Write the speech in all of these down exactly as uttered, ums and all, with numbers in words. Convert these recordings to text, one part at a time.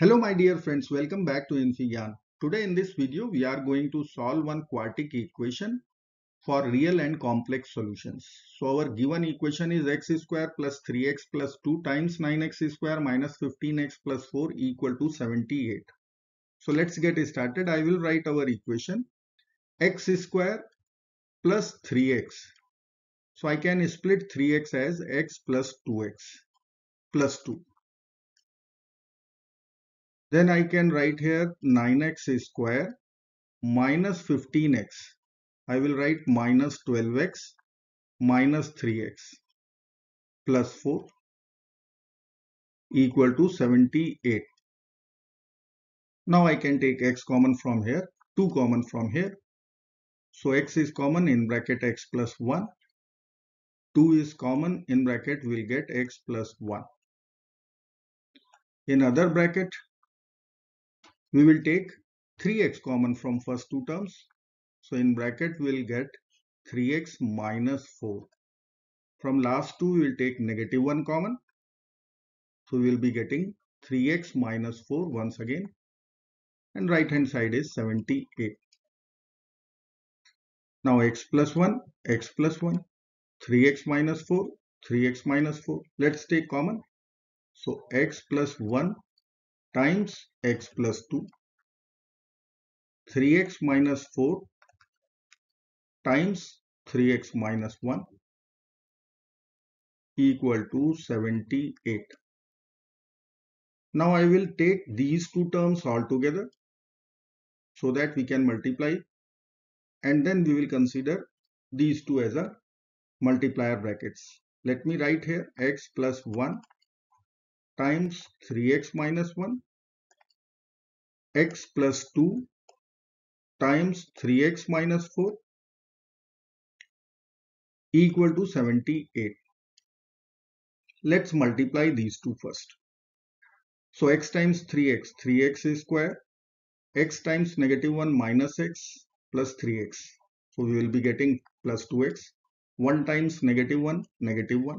Hello my dear friends, welcome back to infyGyan. Today in this video we are going to solve one quartic equation for real and complex solutions. So our given equation is x square plus three x plus two times nine x square minus fifteen x plus four equal to seventy-eight. So let's get started. I will write our equation x square plus three x. So I can split three x as x plus two x plus two. Then I can write here nine x square minus fifteen x. I will write minus twelve x minus three x plus four equal to seventy-eight. Now I can take x common from here, two common from here. So x is common, in bracket x plus one. two is common, in bracket we'll get x plus one. In other bracket, we will take three x common from first two terms. So in bracket we will get three x minus four. From last two we will take negative one common. So we will be getting three x minus four once again. And right hand side is seventy-eight. Now x plus one, x plus one, three x minus four, three x minus four. Let's take common. So x plus one times x plus two, three x minus four times three x minus one equal to seventy-eight. Now I will take these two terms all together so that we can multiply, and then we will consider these two as a multiplier brackets. Let me write here x plus one times three x minus one, x plus two times three x minus four equal to seventy-eight. Let's multiply these two first. So x times three x, three x square, x times negative one minus x plus three x. So we will be getting plus two x, one times negative one, negative one.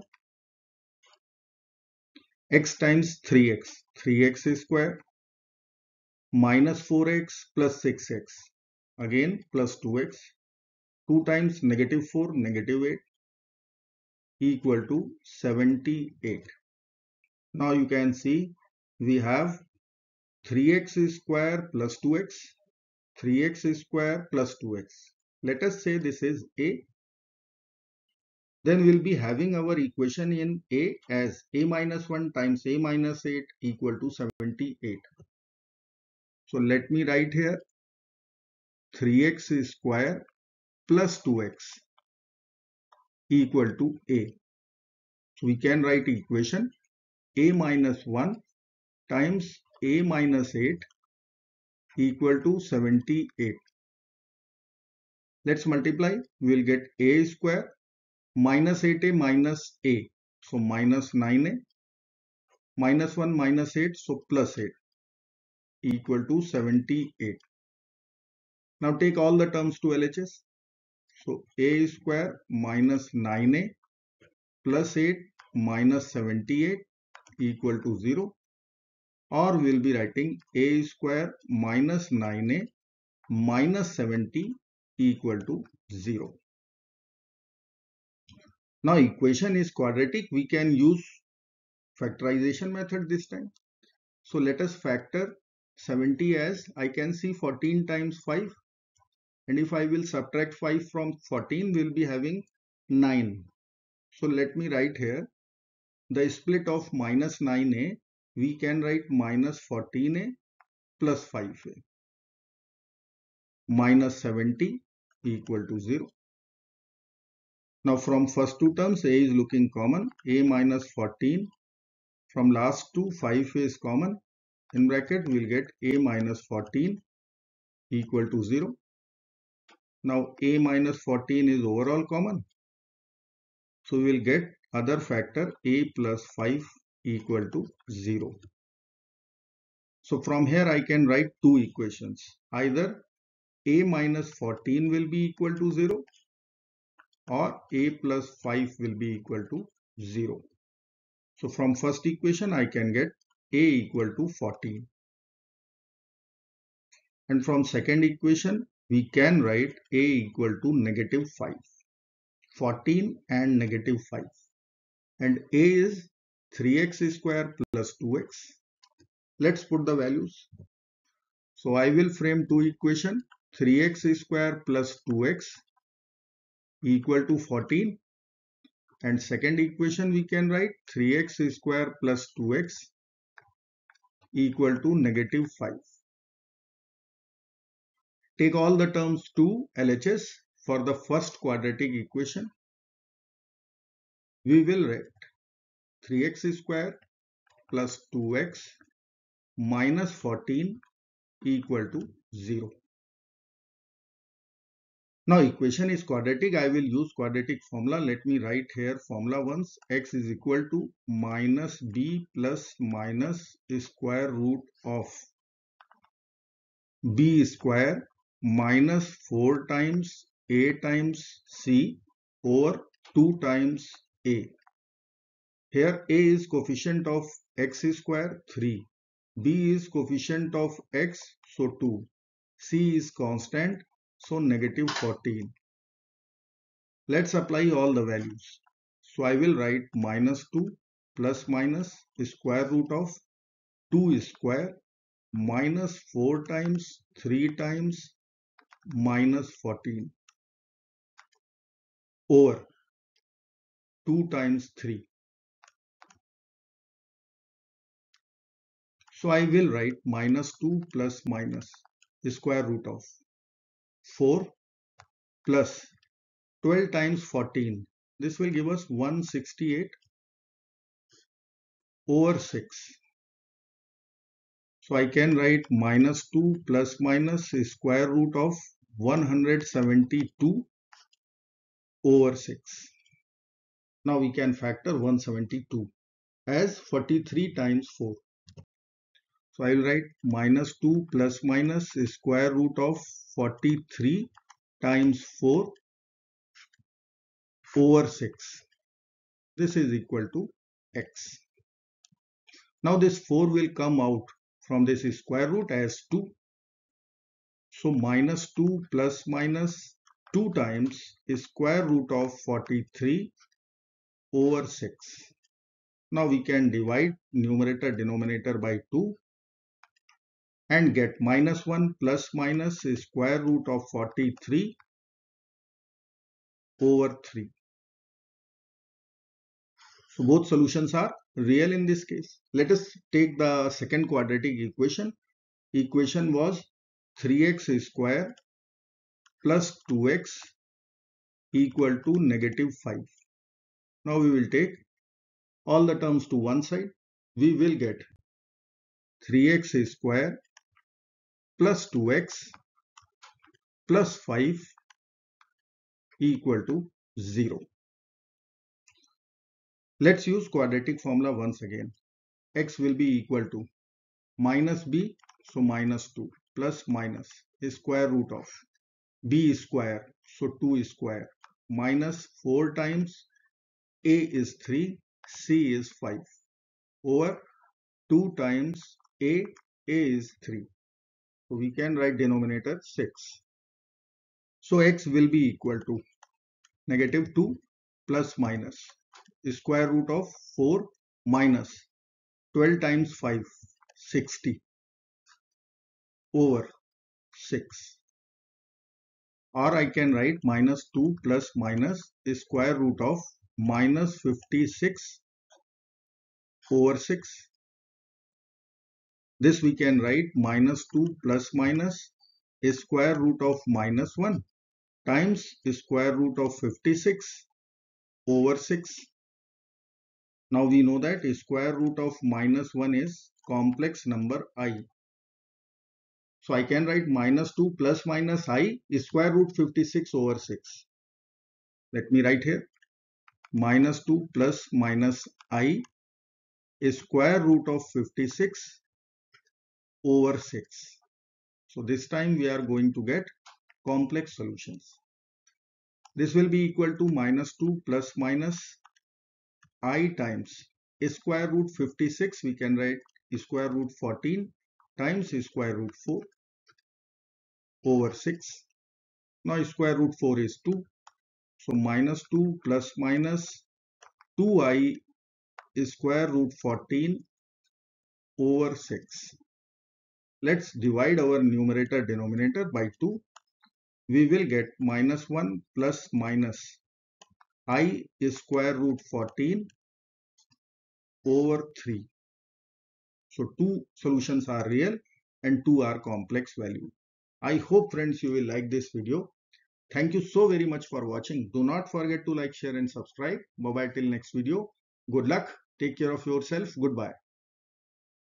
X times three x, three x square minus four x plus six x, again plus two x, two times negative four, negative eight equal to seventy-eight. Now you can see we have three x square plus two x, three x square plus two x. Let us say this is A. Then we will be having our equation in A as A minus one times A minus eight equal to seventy-eight. So let me write here three x square plus two x equal to A. So we can write equation A minus one times A minus eight equal to seventy-eight. Let's multiply. We will get A square minus eight a minus a, so minus nine a, minus one minus eight, so plus eight equal to seventy-eight. Now take all the terms to L H S. So a square minus nine a plus eight minus seventy-eight equal to zero, or we will be writing a square minus nine a minus seventy equal to zero. Now equation is quadratic, we can use factorization method this time. So let us factor seventy as, I can see fourteen times five, and if I will subtract five from fourteen, we will be having nine. So let me write here the split of minus nine a, we can write minus fourteen a plus five a minus seventy equal to zero. Now from first two terms, A is looking common, A minus fourteen. From last two, five is common. In bracket, we will get A minus fourteen equal to zero. Now A minus fourteen is overall common. So we will get other factor A plus five equal to zero. So from here, I can write two equations. Either A minus fourteen will be equal to zero, or a plus five will be equal to zero. So from first equation I can get a equal to fourteen. And from second equation, we can write a equal to negative five. fourteen and negative five. And a is three x square plus two x. Let's put the values. So I will frame two equations. three x square plus two x equal to fourteen. And second equation we can write three x square plus two x equal to negative five. Take all the terms to L H S for the first quadratic equation. We will write three x square plus two x minus fourteen equal to zero. Now equation is quadratic. I will use quadratic formula. Let me write here formula once. X is equal to minus b plus minus square root of b square minus four times a times c over two times a. Here a is coefficient of x square three. B is coefficient of x so two. C is constant. So negative fourteen. Let's apply all the values. So I will write minus two plus minus square root of two square minus four times three times minus fourteen over two times three. So I will write minus two plus minus square root of four plus twelve times fourteen. This will give us one hundred sixty-eight over six. So I can write minus two plus minus square root of one hundred seventy-two over six. Now we can factor one hundred seventy-two as forty-three times four. So I will write minus two plus minus square root of forty-three times four over six. This is equal to x. Now this four will come out from this square root as two. So minus two plus minus two times square root of forty-three over six. Now we can divide numerator denominator by two. And get minus one plus minus square root of forty-three over three. So both solutions are real in this case. Let us take the second quadratic equation. Equation was three x square plus two x equal to negative five. Now we will take all the terms to one side. We will get three x square plus two x plus five equal to zero. Let's use quadratic formula once again. X will be equal to minus b, so minus two, plus minus square root of b square, so two square, minus four times a is three, c is five, over two times a, a is three. So we can write denominator six. So x will be equal to negative two plus minus square root of four minus twelve times five, sixty over six. Or I can write minus two plus minus square root of minus fifty-six over six. This we can write minus two plus minus square root of minus one times square root of fifty-six over six. Now we know that square root of minus one is complex number I. So I can write minus two plus minus I square root fifty-six over six. Let me write here minus two plus minus I square root of fifty-six over six. So this time we are going to get complex solutions. This will be equal to minus two plus minus I times square root fifty-six. We can write square root fourteen times square root four over six. Now square root four is two. So minus two plus minus two i is square root fourteen over six. Let's divide our numerator denominator by two. We will get minus one plus minus I is square root fourteen over three. So two solutions are real and two are complex value. I hope friends you will like this video. Thank you so very much for watching. Do not forget to like, share and subscribe. Bye bye till next video. Good luck. Take care of yourself. Goodbye.